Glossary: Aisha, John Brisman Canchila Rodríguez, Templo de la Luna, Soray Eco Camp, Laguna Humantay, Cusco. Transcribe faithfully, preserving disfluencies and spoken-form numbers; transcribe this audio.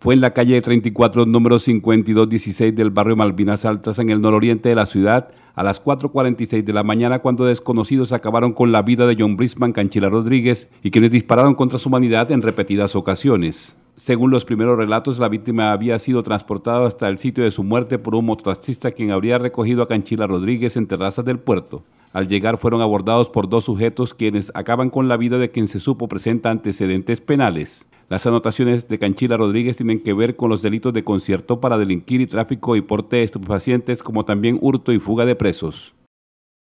fue en la calle treinta y cuatro, número cincuenta y dos dieciséis del barrio Malvinas Altas, en el nororiente de la ciudad, a las cuatro cuarenta y seis de la mañana, cuando desconocidos acabaron con la vida de John Brisman Canchila Rodríguez y quienes dispararon contra su humanidad en repetidas ocasiones. Según los primeros relatos, la víctima había sido transportada hasta el sitio de su muerte por un mototaxista, quien habría recogido a Canchila Rodríguez en terrazas del puerto. Al llegar fueron abordados por dos sujetos, quienes acaban con la vida de quien se supo presenta antecedentes penales. Las anotaciones de Canchila Rodríguez tienen que ver con los delitos de concierto para delinquir y tráfico y porte de estupefacientes, como también hurto y fuga de presos.